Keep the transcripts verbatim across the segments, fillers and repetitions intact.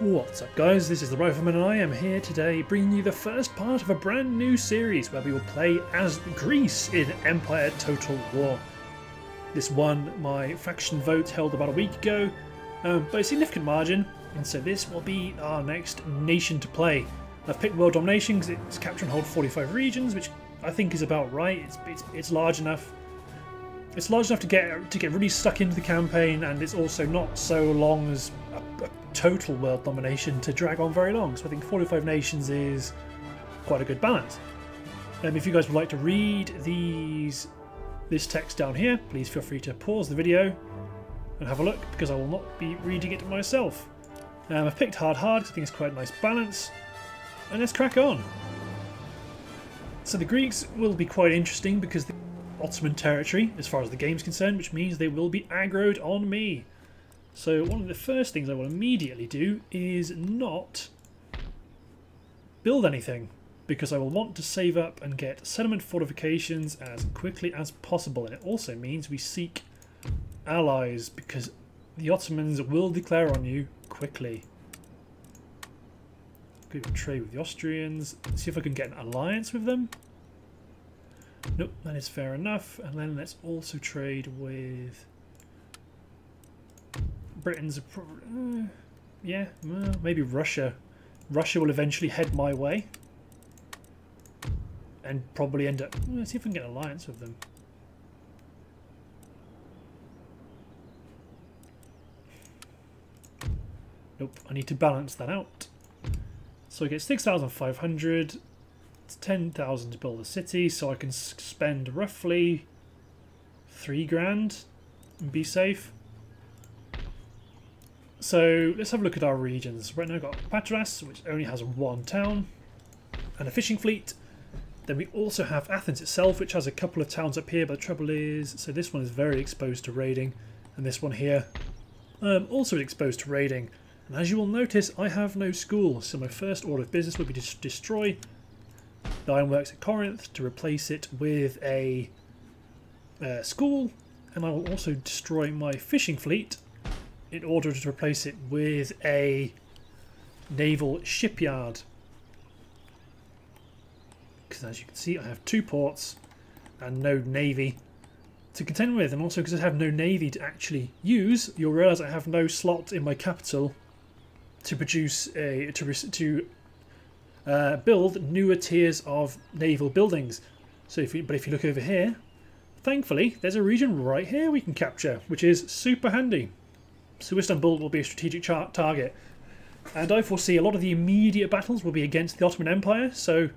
What's up guys, this is the Rifleman and I am here today bringing you the first part of a brand new series where we will play as Greece in Empire Total War. This won my faction vote held about a week ago um, by a significant margin, and so this will be our next nation to play. I've picked World Domination because it's capture and hold forty-five regions, which I think is about right. It's, it's, it's large enough. It's large enough to get to get really stuck into the campaign, and it's also not so long as a, a total world domination to drag on very long. So I think forty-five nations is quite a good balance. Um, if you guys would like to read these this text down here, please feel free to pause the video and have a look, because I will not be reading it myself. Um, I've picked Hard Hard because I think it's quite a nice balance, and let's crack on. So the Greeks will be quite interesting because the Ottoman territory as far as the game's concerned, which means they will be aggroed on me. So one of the first things I will immediately do is not build anything, because I will want to save up and get settlement fortifications as quickly as possible. And it also means we seek allies, because the Ottomans will declare on you quickly. Go trade with the Austrians, see if I can get an alliance with them. Nope, that is fair enough. And then let's also trade with Britain's a pro uh, yeah, well, maybe Russia. Russia will eventually head my way and probably end up... Let's see if we can get an alliance with them. Nope, I need to balance that out. So I get six thousand five hundred, it's ten thousand to build a city, so I can spend roughly three grand and be safe. So let's have a look at our regions. Right now I've got Patras, which only has one town and a fishing fleet. Then we also have Athens itself, which has a couple of towns up here, but the trouble is, so this one is very exposed to raiding, and this one here um, also is exposed to raiding. And as you will notice, I have no school, so my first order of business will be to destroy the ironworks at Corinth to replace it with a uh, school, and I will also destroy my fishing fleet in order to replace it with a naval shipyard. Because as you can see, I have two ports and no navy to contend with. And also because I have no navy to actually use, you'll realise I have no slot in my capital to produce a to to uh, build newer tiers of naval buildings. So, if you, but if you look over here, thankfully there's a region right here we can capture, which is super handy. So Istanbul will be a strategic char target, and I foresee a lot of the immediate battles will be against the Ottoman Empire, so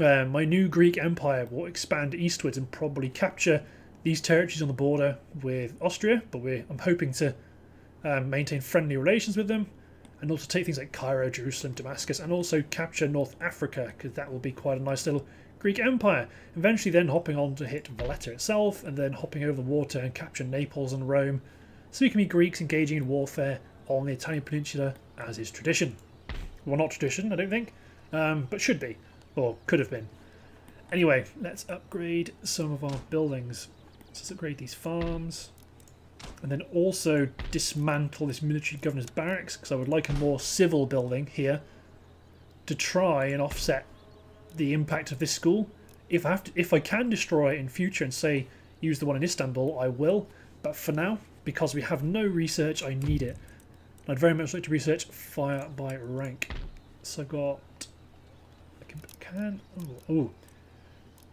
uh, my new Greek Empire will expand eastwards and probably capture these territories on the border with Austria, but we're, I'm hoping to um, maintain friendly relations with them, and also take things like Cairo, Jerusalem, Damascus, and also capture North Africa, because that will be quite a nice little Greek Empire. Eventually then hopping on to hit Valletta itself, and then hopping over the water and capture Naples and Rome, so we can be Greeks engaging in warfare on the Italian peninsula, as is tradition. Well, not tradition, I don't think, um, but should be, or could have been. Anyway, let's upgrade some of our buildings. So let's upgrade these farms, and then also dismantle this military governor's barracks, because I would like a more civil building here to try and offset the impact of this school. If I have to, if I can destroy it in future and say use the one in Istanbul, I will. But for now, because we have no research, I need it. I'd very much like to research fire by rank. So I've got... I can... can oh, oh,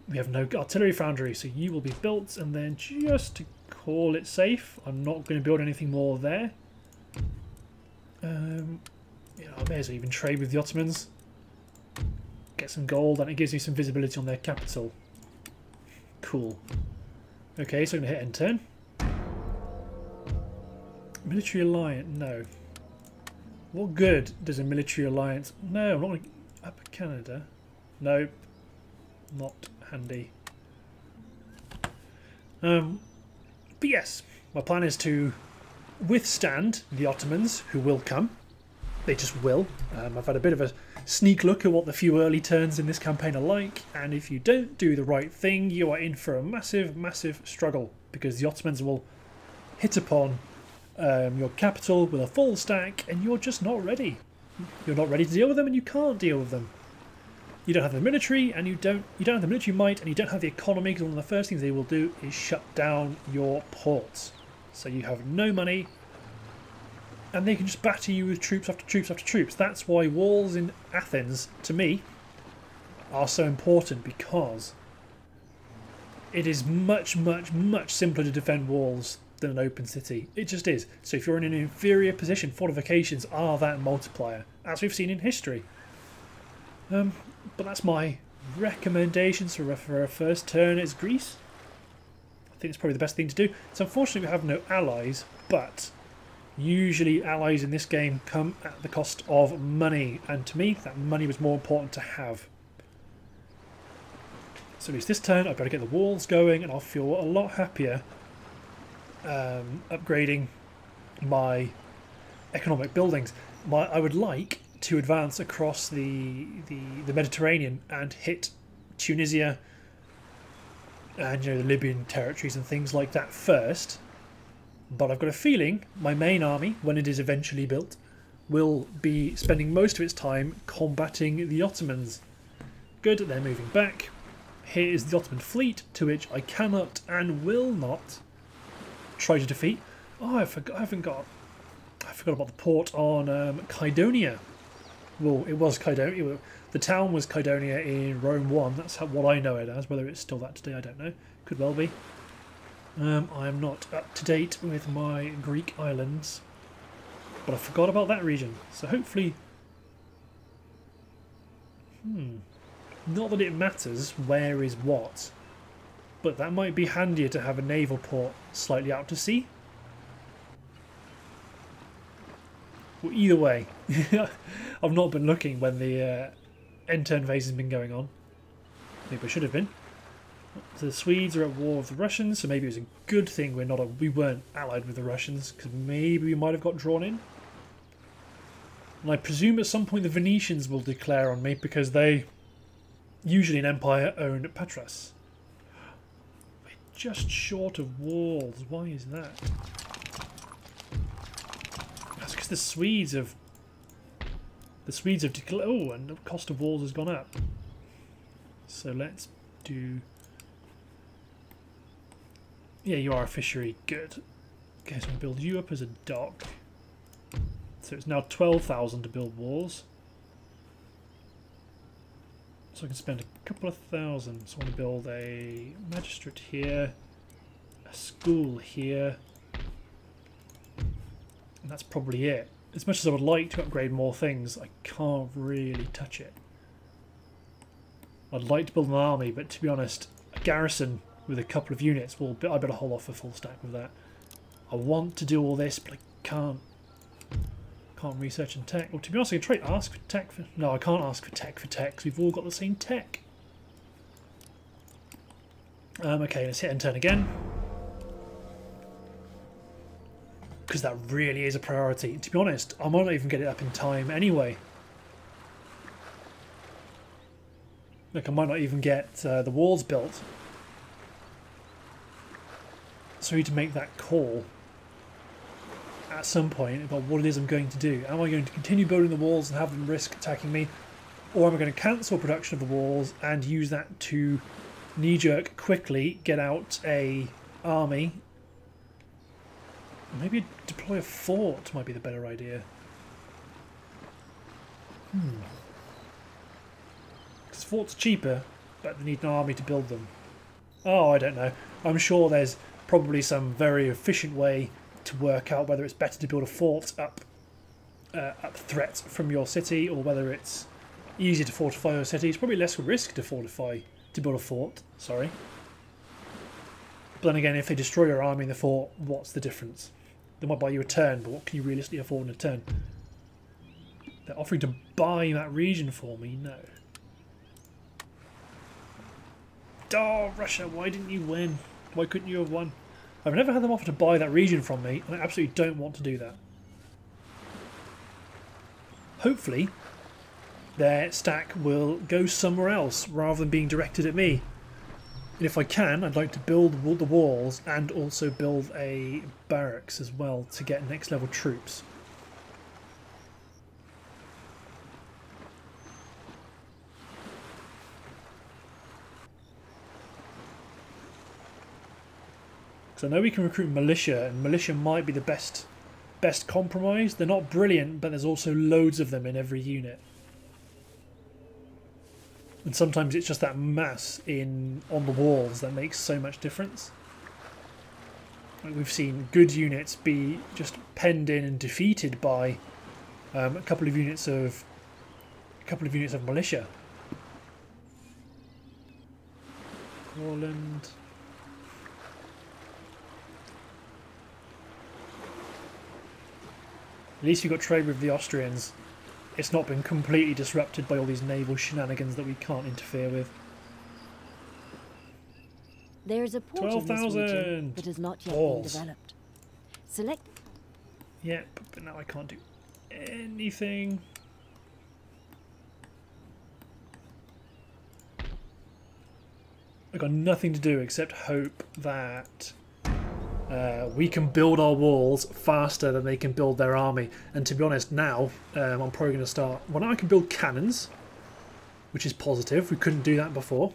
we have no artillery foundry, so you will be built. And then just to call it safe, I'm not going to build anything more there. Um, yeah, I may as well even trade with the Ottomans. Get some gold, and it gives me some visibility on their capital. Cool. Okay, so I'm going to hit end turn. Military alliance? No. What good does a military alliance... No, I'm not going to... Up Canada? Nope. Not handy. Um, but yes, my plan is to withstand the Ottomans, who will come. They just will. Um, I've had a bit of a sneak look at what the few early turns in this campaign are like, and if you don't do the right thing, you are in for a massive, massive struggle, because the Ottomans will hit upon um, your capital with a full stack, and you're just not ready. You're not ready to deal with them, and you can't deal with them. You don't have the military, and you don't you don't have the military might, and you don't have the economy, because one of the first things they will do is shut down your ports. So you have no money, and they can just batter you with troops after troops after troops. That's why walls in Athens, to me, are so important, because it is much, much, much simpler to defend walls than an open city. It just is. So if you're in an inferior position, fortifications are that multiplier, as we've seen in history. Um, but that's my recommendations for, for our first turn is Greece. I think it's probably the best thing to do. So unfortunately we have no allies, but usually allies in this game come at the cost of money, and to me that money was more important to have. So it's this turn, I've got to get the walls going, and I'll feel a lot happier um, upgrading my economic buildings. My, I would like to advance across the, the the Mediterranean and hit Tunisia and, you know, the Libyan territories and things like that first, but I've got a feeling my main army, when it is eventually built, will be spending most of its time combating the Ottomans. Good, they're moving back. Here is the Ottoman fleet, to which I cannot and will not try to defeat. Oh, I, forgot, I haven't got... I forgot about the port on um, Kaidonia. Well, it was Kaidonia. The town was Kaidonia in Rome one. That's how, what I know it as. Whether it's still that today, I don't know. Could well be. Um, I am not up to date with my Greek islands. But I forgot about that region. So hopefully... Hmm... Not that it matters where is what, but that might be handier to have a naval port slightly out to sea. Well, either way, I've not been looking when the uh, end turn phase has been going on. Maybe I should have been. So the Swedes are at war with the Russians, so maybe it was a good thing we're not a, we weren't allied with the Russians, because maybe we might have got drawn in. And I presume at some point the Venetians will declare on me, because they... usually an empire owned Patras. We're just short of walls. Why is that? That's because the Swedes have... The Swedes have declared... Oh, and the cost of walls has gone up. So let's do... Yeah, you are a fishery. Good. Okay, so I'm going to build you up as a dock. So it's now twelve thousand to build walls. So I can spend a couple of thousand. So I want to build a magistrate here, a school here, and that's probably it. As much as I would like to upgrade more things, I can't really touch it. I'd like to build an army, but to be honest, a garrison with a couple of units, will be, I better hold off a full stack with that. I want to do all this, but I can't. Can't research and tech. Well, to be honest, I can try to ask for tech for... No, I can't ask for tech for tech, because we've all got the same tech. Um, okay, let's hit and turn again. Because that really is a priority. To be honest, I might not even get it up in time anyway. Look, I might not even get uh, the walls built. So we need to make that call at some point about what it is I'm going to do. Am I going to continue building the walls and have them risk attacking me, or am I going to cancel production of the walls and use that to knee-jerk quickly get out a army? Maybe deploy a fort might be the better idea. Hmm. Because forts are cheaper, but they need an army to build them. Oh, I don't know. I'm sure there's probably some very efficient way to work out whether it's better to build a fort up uh, up threat from your city, or whether it's easier to fortify your city. It's probably less risk to fortify to build a fort, sorry. But then again, if they destroy your army in the fort, what's the difference? They might buy you a turn, but what can you realistically afford in a turn? They're offering to buy that region for me? No. Oh, Russia, why didn't you win? Why couldn't you have won? I've never had them offer to buy that region from me, and I absolutely don't want to do that. Hopefully, their stack will go somewhere else rather than being directed at me. And if I can, I'd like to build the walls and also build a barracks as well to get next level troops. So I know we can recruit militia, and militia might be the best best compromise. They're not brilliant, but there's also loads of them in every unit. And sometimes it's just that mass in on the walls that makes so much difference. Like we've seen good units be just penned in and defeated by um, a couple of units of a couple of units of militia. Orland. At least we got trade with the Austrians. It's not been completely disrupted by all these naval shenanigans that we can't interfere with. There is a port in this region that has not yet been developed. Select. Yeah, but, but now I can't do anything. I've got nothing to do except hope that Uh, we can build our walls faster than they can build their army. And to be honest, now um, I'm probably going to start... Well, now I can build cannons, which is positive. We couldn't do that before.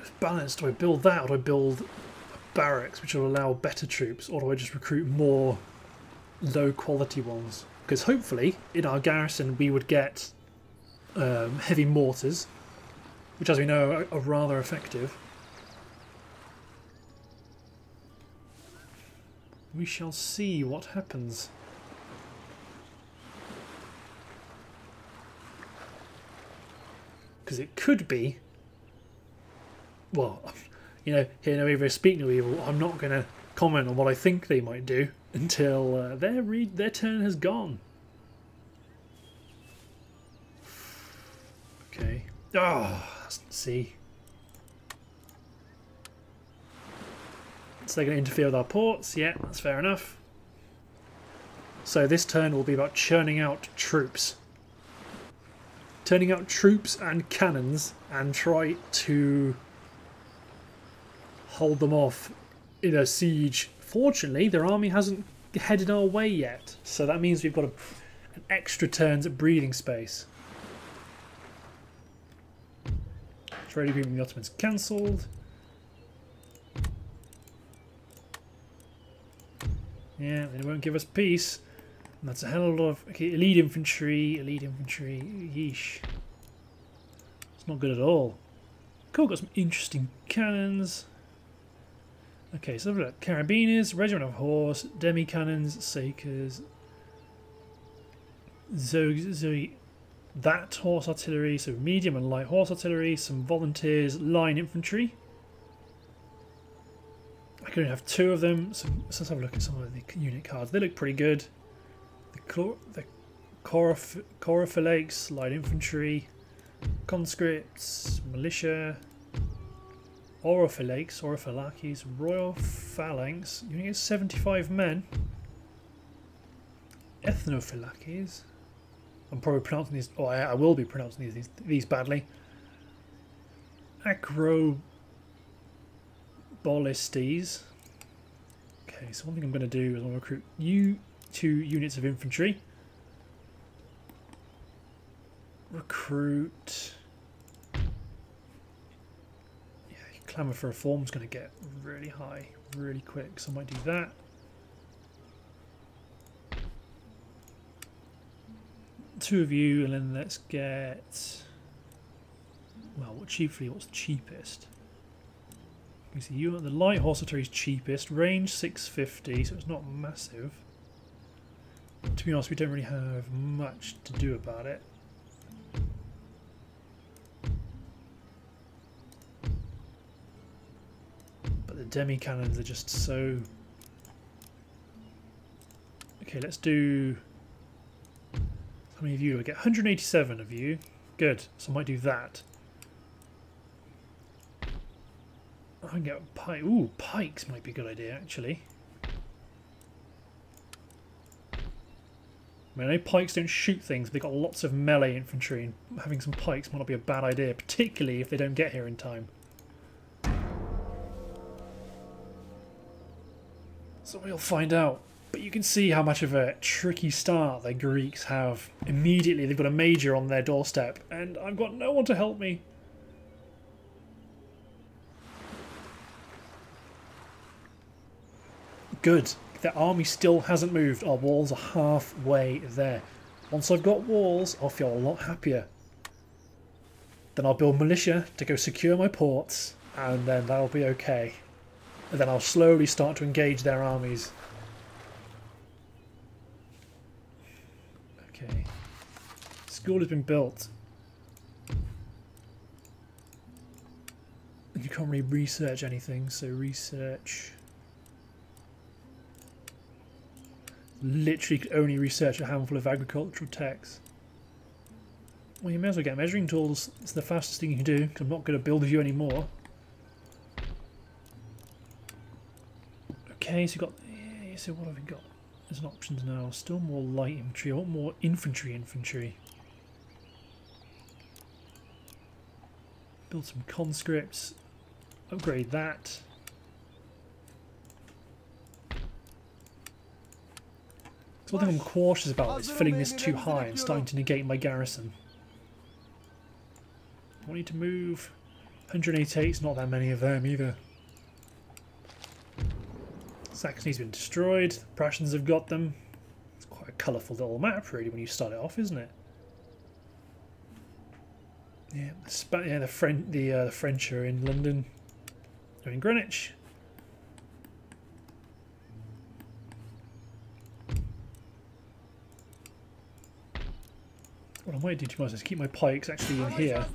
It's balanced. Do I build that, or do I build barracks, which will allow better troops, or do I just recruit more low-quality ones? Because hopefully, in our garrison, we would get um, heavy mortars, which, as we know, are, are rather effective. We shall see what happens. Because it could be... Well, you know, hear no evil, speak no evil. I'm not going to comment on what I think they might do until uh, their, re their turn has gone. Okay. Oh, let's see. So they're going to interfere with our ports. Yeah, that's fair enough. So this turn will be about churning out troops. Turning out troops and cannons and try to hold them off in a siege. Fortunately, their army hasn't headed our way yet. So that means we've got a, an extra turns at breathing space. Trade agreement with the Ottomans cancelled. Yeah, they won't give us peace. And that's a hell of a lot of... Okay, elite infantry, elite infantry, yeesh. It's not good at all. Cool, got some interesting cannons. Okay, so have a look. Carabineers, regiment of horse, demi cannons, sakers. Zo... zo that horse artillery, so medium and light horse artillery, some volunteers, line infantry. I can only have two of them, so let's have a look at some of the unit cards. They look pretty good. The, the Corophylax, light infantry, conscripts, militia, Orophylax, Orophylaces, Royal Phalanx, you only get seventy-five men, Ethnophylaces. I'm probably pronouncing these. Oh, I, I will be pronouncing these these, these badly. Acrobolistes. Okay, so one thing I'm going to do is I'll recruit you two units of infantry. Recruit. Yeah, clamour for reform is going to get really high, really quick. So I might do that. Two of you, and then let's get, well, what chiefly, what's the cheapest? You see, you the light horse artillery is cheapest, range six fifty, so it's not massive. To be honest, we don't really have much to do about it. But the demi cannons are just so. Okay, let's do. How many of you? I get one hundred eighty-seven of you. Good. So I might do that. I can get a pike. Ooh, pikes might be a good idea, actually. I mean, I know pikes don't shoot things, but they've got lots of melee infantry, and having some pikes might not be a bad idea, particularly if they don't get here in time. So we'll find out. But you can see how much of a tricky start the Greeks have. Immediately they've got a major on their doorstep, and I've got no one to help me. Good. Their army still hasn't moved. Our walls are halfway there. Once I've got walls, I'll feel a lot happier. Then I'll build militia to go secure my ports, and then that'll be okay. And then I'll slowly start to engage their armies. Okay. School has been built. You can't really research anything, so research... Literally could only research a handful of agricultural texts. Well, you may as well get measuring tools. It's the fastest thing you can do, because I'm not going to build with you anymore. Okay, so you've got... Yeah, so what have we got? There's an options now. Still more light infantry. I want more infantry infantry. Build some conscripts. Upgrade that. One thing I'm cautious about is filling this too high and starting to negate my garrison. I need to move. one hundred eighty-eight's not that many of them either. Saxony's been destroyed. The Prussians have got them. It's quite a colourful little map, really, when you start it off, isn't it? Yeah, the Sp yeah, the French, the uh, the French are in London. They're in Greenwich. What I might do tomorrow is keep my pikes actually in here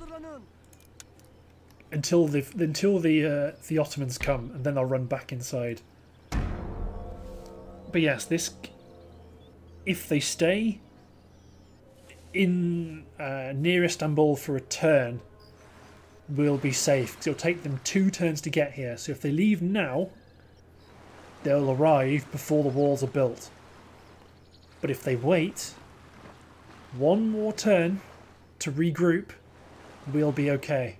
until the until the uh, the Ottomans come, and then I'll run back inside. But yes, this if they stay in uh, near Istanbul for a turn, we'll be safe. 'Cause it'll take them two turns to get here. So if they leave now, they'll arrive before the walls are built. But if they wait one more turn to regroup, we'll be okay.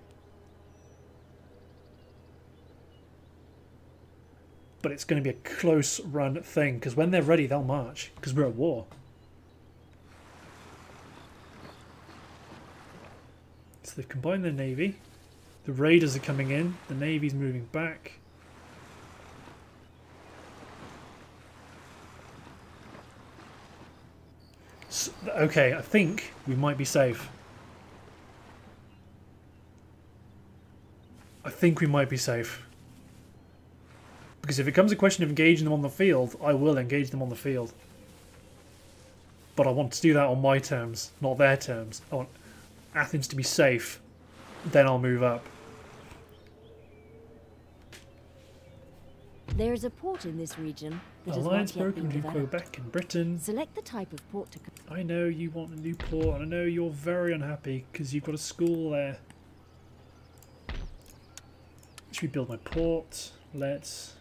But it's going to be a close run thing, because when they're ready they'll march, because we're at war. So they've combined their navy. The raiders are coming in. The navy's moving back. Okay, I think we might be safe. I think we might be safe. Because if it comes a question of engaging them on the field, I will engage them on the field. But I want to do that on my terms, not their terms. I want Athens to be safe, then I'll move up. There is a port in this region. Alliance broken between Quebec and Britain. Select the type of port to. I know you want a new port, and I know you're very unhappy because you've got a school there. Should we build my port? Let's.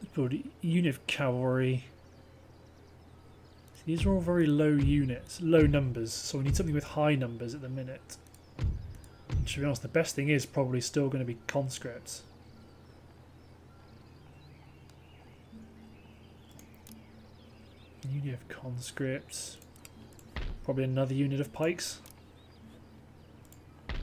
Let's build a unit of cavalry. These are all very low units, low numbers, so we need something with high numbers at the minute. To be honest, the best thing is probably still going to be conscripts. Unit of conscripts. Probably another unit of pikes. But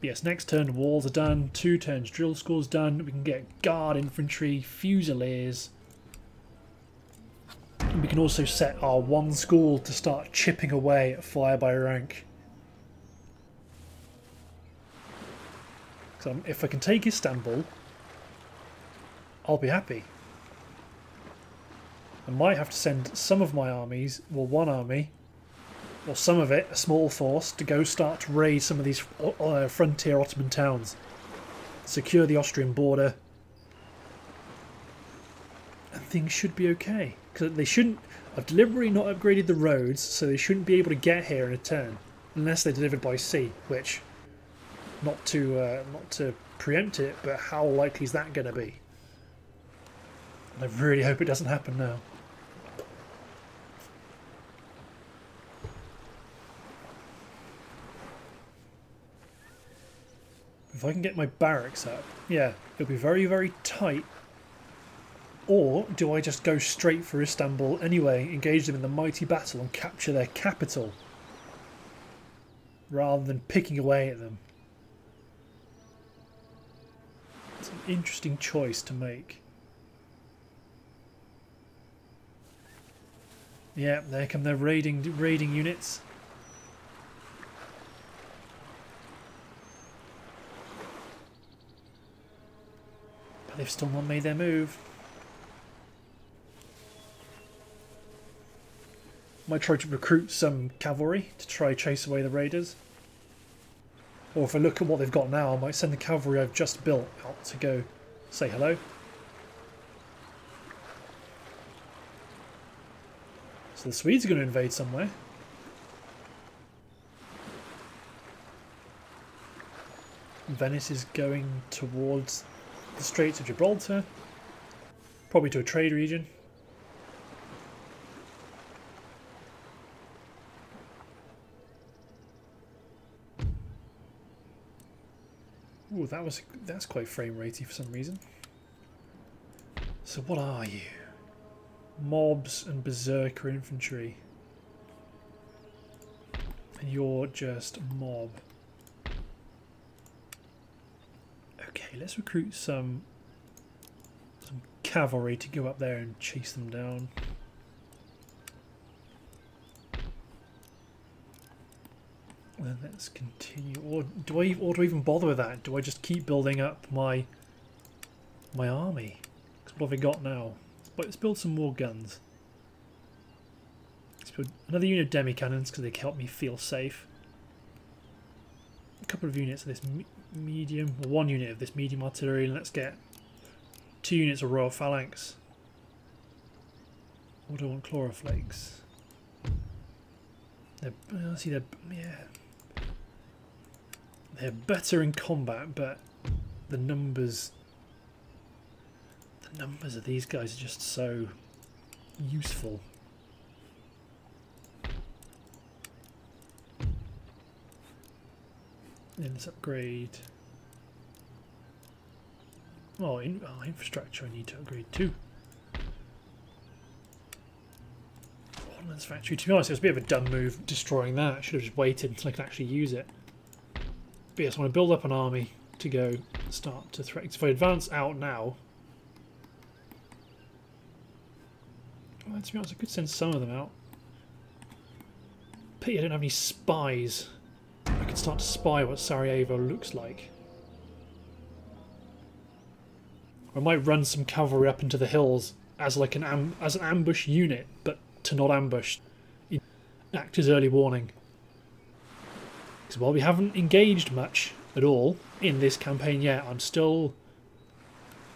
yes, next turn walls are done, two turns drill school's done, we can get guard infantry, fusiliers. We can also set our one school to start chipping away at fire by rank. So if I can take Istanbul, I'll be happy. I might have to send some of my armies, well one army, or some of it, a small force, to go start to raid some of these uh, frontier Ottoman towns. Secure the Austrian border. And things should be okay. Because they shouldn't. I've deliberately not upgraded the roads, so they shouldn't be able to get here in a turn, unless they're delivered by sea, which Not to uh, not to preempt it, but how likely is that going to be? And I really hope it doesn't happen now. If I can get my barracks up, yeah, it'll be very, very tight. Or do I just go straight for Istanbul anyway, engage them in the mighty battle and capture their capital? Rather than picking away at them. It's an interesting choice to make. Yeah, there come their raiding, raiding units. But they've still not made their move. Might try to recruit some cavalry to try chase away the raiders. Or if I look at what they've got now, I might send the cavalry I've just built out to go say hello. So the Swedes are going to invade somewhere. Venice is going towards the Straits of Gibraltar, probably to a trade region. Ooh, that was that's quite frame ratey for some reason. So what are you? Mobs and berserker infantry. And you're just mob. Okay, let's recruit some some cavalry to go up there and chase them down. Then let's continue. Or do I? Or do I even bother with that? Do I just keep building up my my army? Because what have I got now? But let's build some more guns. Let's build another unit of demi cannons because they help me feel safe. A couple of units of this me medium, or one unit of this medium artillery, and let's get two units of Royal Phalanx. Or do I want chloroflakes? They're, I see they're yeah. They're better in combat, but the numbers, the numbers of these guys are just so useful. Then let's upgrade. Oh, in, oh, infrastructure I need to upgrade too. Ordnance factory. To be honest, it was a bit of a dumb move destroying that. I should have just waited until I could actually use it. But yes, I want to build up an army to go start to threaten. So if I advance out now, well, to be honest, I could send some of them out. Pity I don't have any spies. I could start to spy what Sarajevo looks like. I might run some cavalry up into the hills as like an am as an ambush unit, but to not ambush, act as early warning. Because while we haven't engaged much at all in this campaign yet, I'm still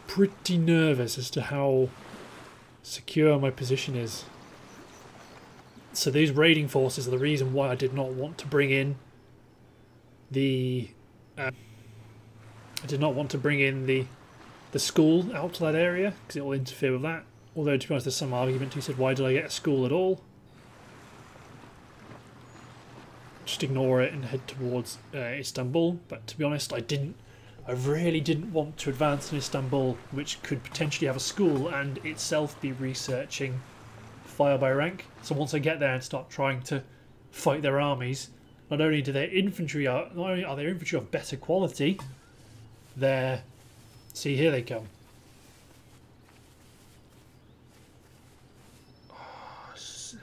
pretty nervous as to how secure my position is. So these raiding forces are the reason why I did not want to bring in the uh, I did not want to bring in the the school out to that area because it will interfere with that. Although to be honest, there's some argument who said, "Why did I get a school at all?" Just ignore it and head towards uh, Istanbul. But to be honest, I didn't. I really didn't want to advance in Istanbul, which could potentially have a school and itself be researching fire by rank. So once I get there and start trying to fight their armies, not only do their infantry are not only are their infantry of better quality, their see here they come.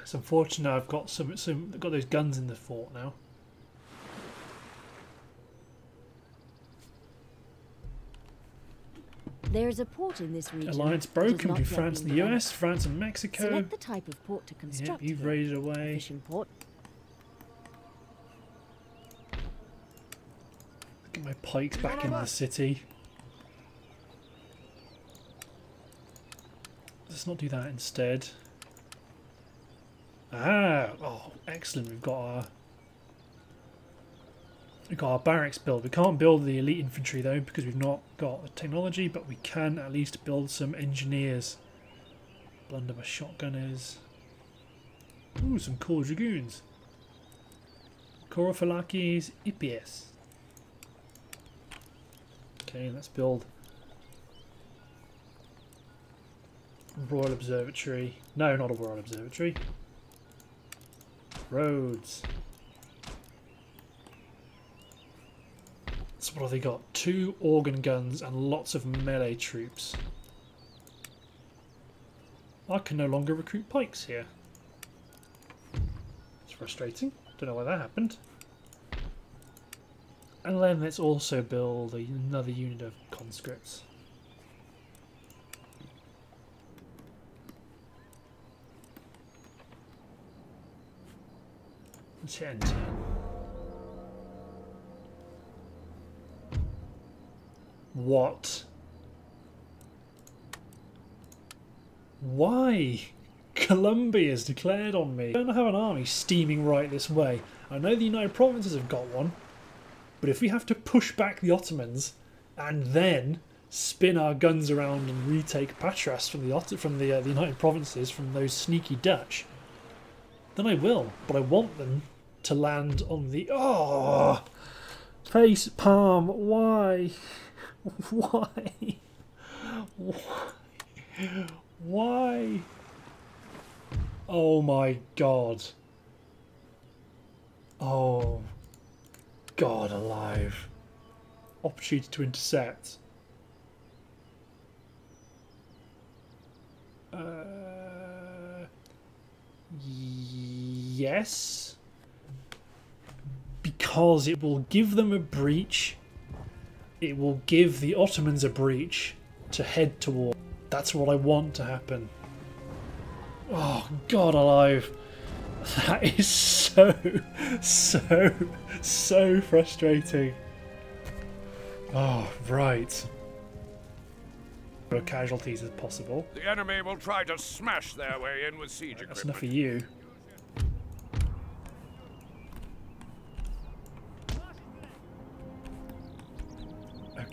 It's unfortunate I've got some, some I've got those guns in the fort now. There is a port in this region. Alliance broken between France and the U S, France and Mexico. Select the type of port to construct. Yep, you've raided away. Fishing port. Get my pikes back in the city. Let's not do that instead. Ah! Oh, excellent. We've got our We've got our barracks built. We can't build the elite infantry though because we've not got the technology, but we can at least build some engineers. Blunderbuss shotgunners. Ooh, some cool dragoons. Korophalakis I P S. Okay, let's build Royal Observatory. No, not a Royal Observatory. Roads. So what have they got? Two organ guns and lots of melee troops. I can no longer recruit pikes here. It's frustrating. Don't know why that happened. And then let's also build another unit of conscripts. Let's hit enter. What? Why? Colombia has declared on me. I don't have an army steaming right this way. I know the United Provinces have got one, but if we have to push back the Ottomans and then spin our guns around and retake Patras from the Ott from the, uh, the United Provinces, from those sneaky Dutch, then I will. But I want them to land on the... Oh! Face palm. Why? Why? Why? Why? Oh my god. Oh. God alive. Opportunity to intercept. Uh, yes. Because it will give them a breach. It will give the Ottomans a breach to head toward. That's what I want to happen. Oh, God alive. That is so, so, so frustrating. Oh, right. No casualties as possible. The enemy will try to smash their way in with siege equipment. That's enough for you.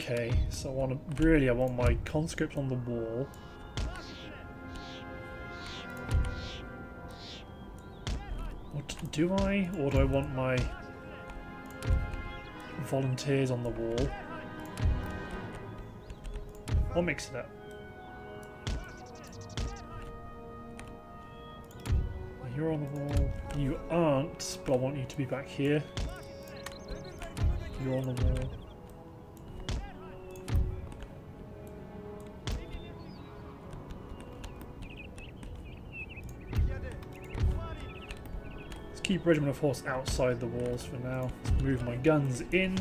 Okay, so I want to, really I want my conscript on the wall. What do I, or do I want my volunteers on the wall? I'll mix it up. You're on the wall. You aren't, but I want you to be back here. You're on the wall. Keep regiment of horse outside the walls for now. Let's move my guns in.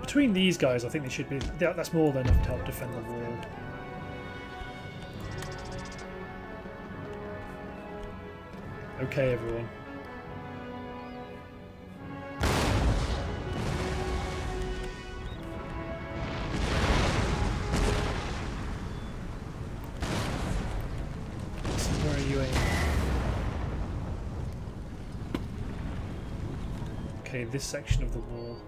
Between these guys, I think they should be. That's more than enough to help defend the wall. Okay, everyone. This section of the wall.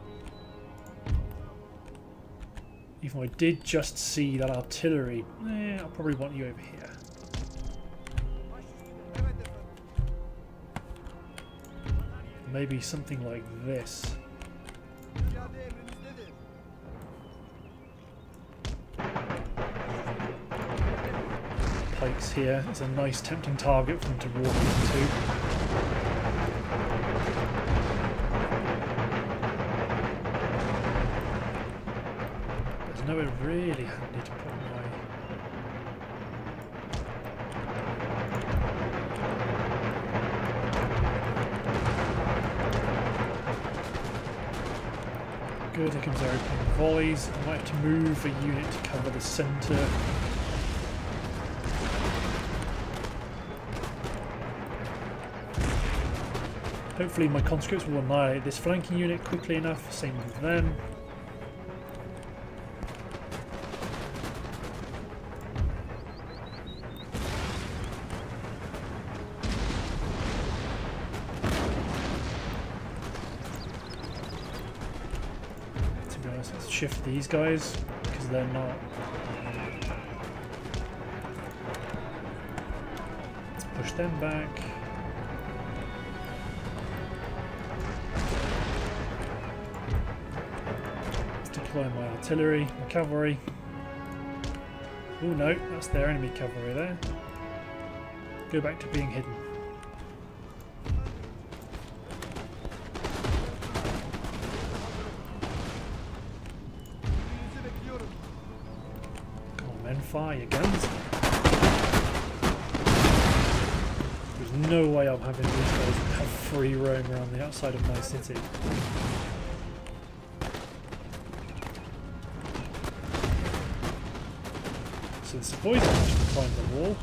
Even though I did just see that artillery, eh, I'll probably want you over here. Maybe something like this. Pikes here. It's a nice tempting target for them to walk into. No, it really handy to put my... Good, here comes aeroplane volleys. I might have to move a unit to cover the centre. Hopefully my conscripts will annihilate this flanking unit quickly enough, same with them. Let's shift these guys, because they're not... Let's push them back. Let's deploy my artillery, my cavalry. Oh no, that's their enemy cavalry there. Go back to being hidden. Come on men, fire your guns. There's no way I'm having these guys have free roam around the outside of my city. So the Sepoys managed to climb the wall.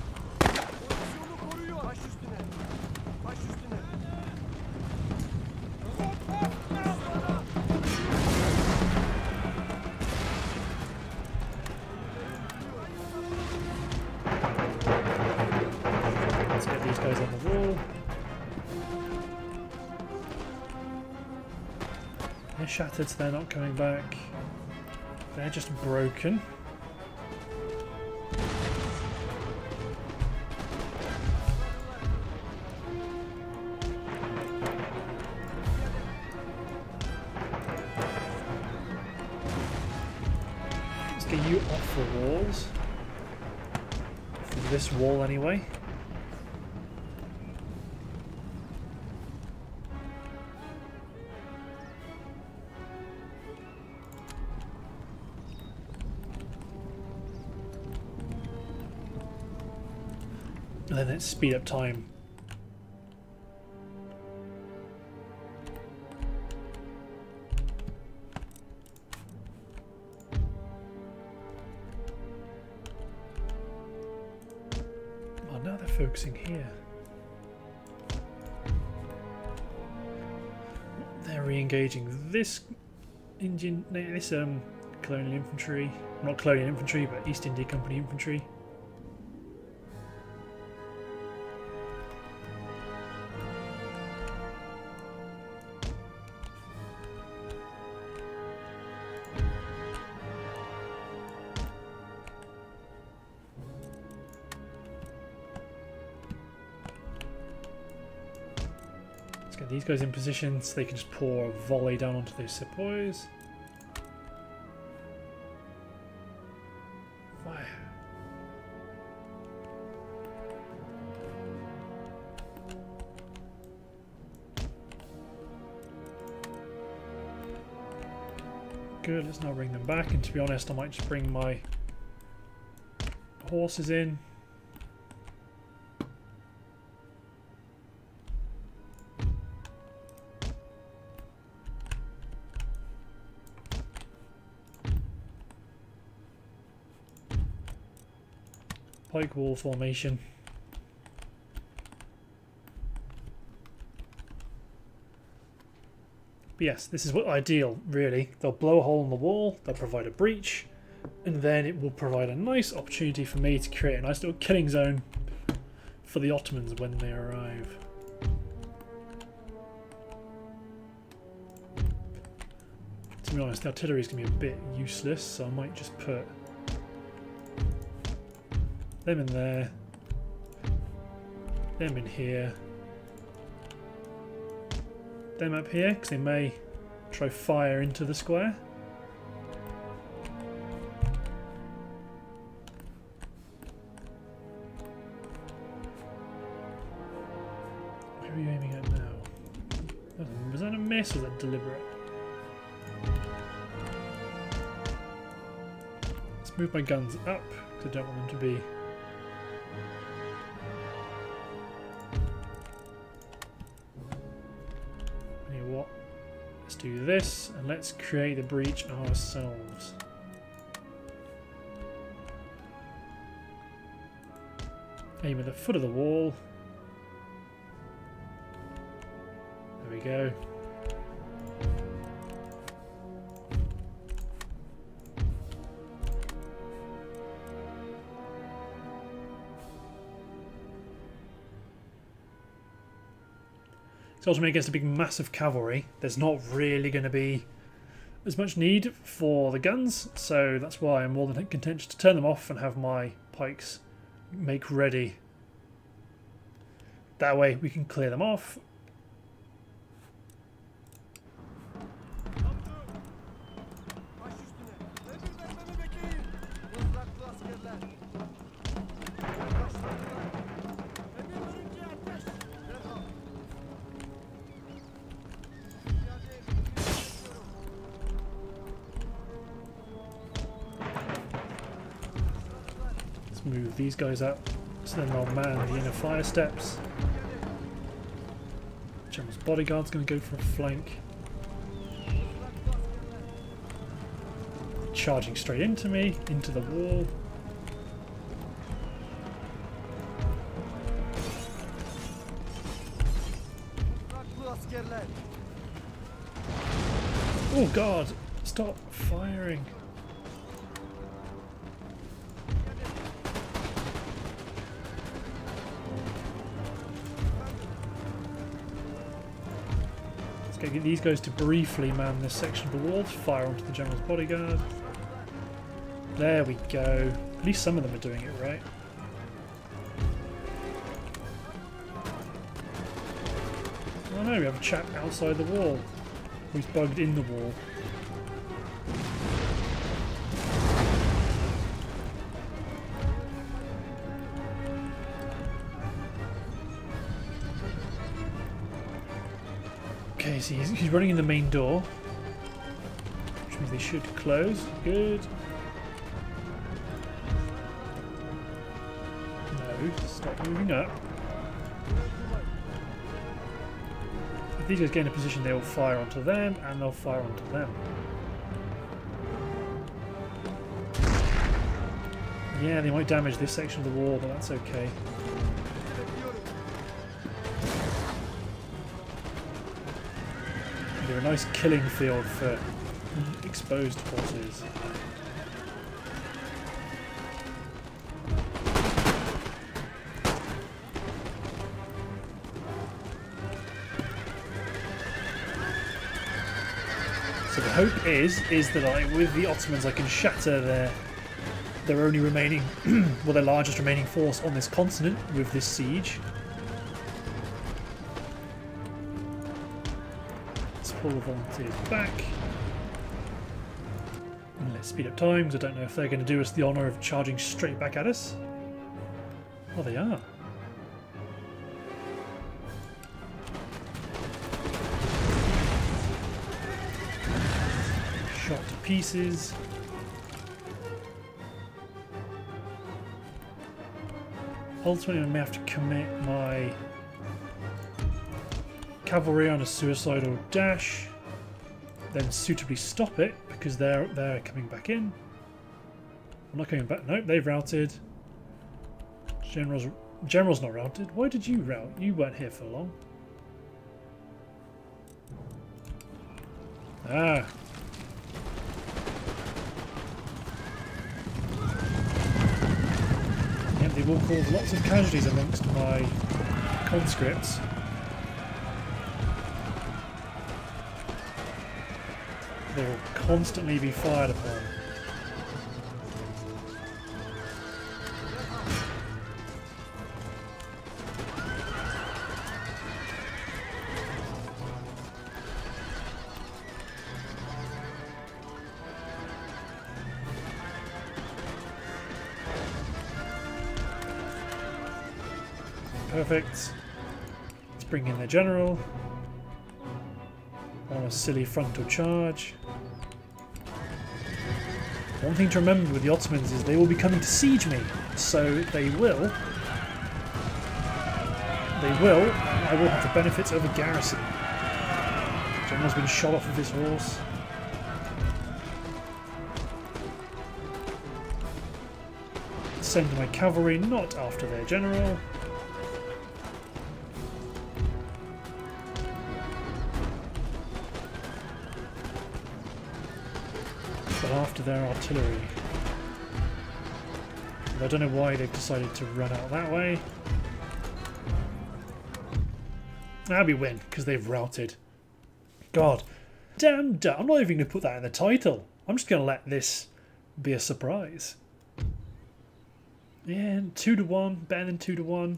Let's get these guys on the wall. They're shattered, so they're not coming back. They're just broken. This wall anyway. And then let's speed up time. Focusing here. They're re-engaging this Indian, this um, colonial infantry, not colonial infantry, but East India Company infantry. These guys in position so they can just pour a volley down onto those Sepoys. Fire. Good, let's now bring them back, and to be honest I might just bring my horses in. Pike wall formation. But yes, this is what ideal really. They'll blow a hole in the wall, they'll provide a breach, and then it will provide a nice opportunity for me to create a nice little killing zone for the Ottomans when they arrive. To be honest, the artillery is going to be a bit useless, so I might just put them in there, them in here, them up here, because they may try fire into the square. Who are you aiming at now? Was that a miss or was that deliberate? Let's move my guns up, because I don't want them to be do this, and let's create the breach ourselves. Aim at the foot of the wall. There we go. Ultimately against a big mass of cavalry, there's not really going to be as much need for the guns, so that's why I'm more than content to turn them off and have my pikes make ready. That way we can clear them off. Move these guys up so then I'll man the inner fire steps. General's bodyguard's going to go for a flank. Charging straight into me, into the wall. Oh god, stop firing. Let's get these guys to briefly man this section of the wall to fire onto the general's bodyguard. There we go. At least some of them are doing it right. Oh no, we have a chap outside the wall who's bugged in the wall. So he's, he's running in the main door, which means they should close. Good. No, stop moving up. If these guys get in a position, they will fire onto them, and they'll fire onto them. Yeah, they might damage this section of the wall, but that's okay. A nice killing field for exposed forces. So the hope is is that I, with the Ottomans, I can shatter their their only remaining, well, their largest remaining force on this continent with this siege. Pull the volunteers back. And let's speed up time because I don't know if they're going to do us the honour of charging straight back at us. Oh, they are. Shot to pieces. Ultimately, I may have to commit my cavalry on a suicidal dash, then suitably stop it because they're they're coming back in. I'm not coming back. Nope, they've routed. General's general's not routed. Why did you rout? You weren't here for long. Ah. Yep, they will cause lots of casualties amongst my conscripts. They will constantly be fired upon. Perfect. Let's bring in the general on a silly frontal charge. One thing to remember with the Ottomans is they will be coming to siege me, so they will, they will, I will have the benefits of a garrison. General's been shot off of his horse. Send my cavalry not after their general. After their artillery. But I don't know why they've decided to run out that way. Now we win because they've routed. God, Damn, damn, I'm not even going to put that in the title. I'm just going to let this be a surprise. Yeah, two to one, better than two to one.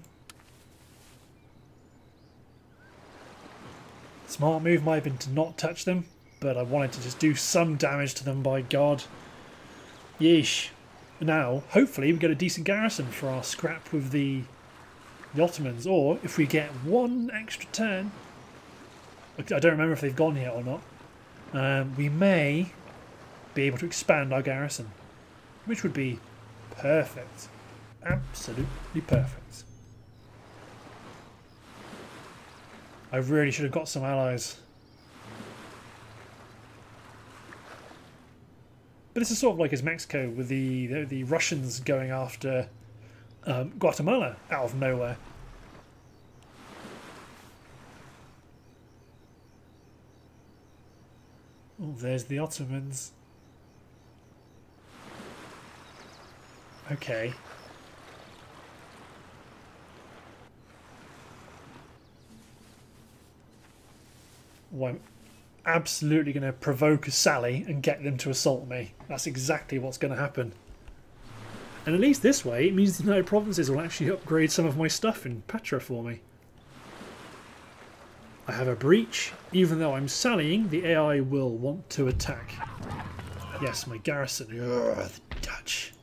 Smart move might have been to not touch them, but I wanted to just do some damage to them, by God. Yeesh. Now, hopefully we get a decent garrison for our scrap with the, the Ottomans, or if we get one extra turn, I don't remember if they've gone yet or not, um, we may be able to expand our garrison, which would be perfect. Absolutely perfect. I really should have got some allies. But this is sort of like as Mexico with the, you know, the Russians going after um, Guatemala out of nowhere. Oh, there's the Ottomans. Okay. Well, I'm absolutely going to provoke a sally and get them to assault me. That's exactly what's going to happen. And at least this way, it means the United Provinces will actually upgrade some of my stuff in Patra for me. I have a breach. Even though I'm sallying, the A I will want to attack. Yes, my garrison. Ugh, the Dutch.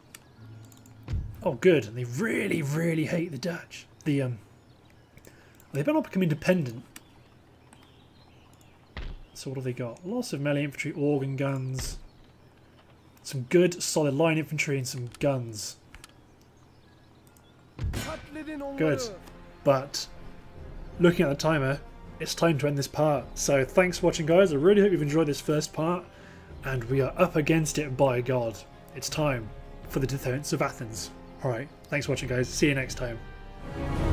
Oh, good. And they really, really hate the Dutch. The um, they better not become independent. So what have they got? Lots of melee infantry, organ guns, some good solid line infantry and some guns. Good. But looking at the timer, it's time to end this part. So thanks for watching, guys. I really hope you've enjoyed this first part. And we are up against it, by God. It's time for the defense of Athens. Alright, thanks for watching, guys. See you next time.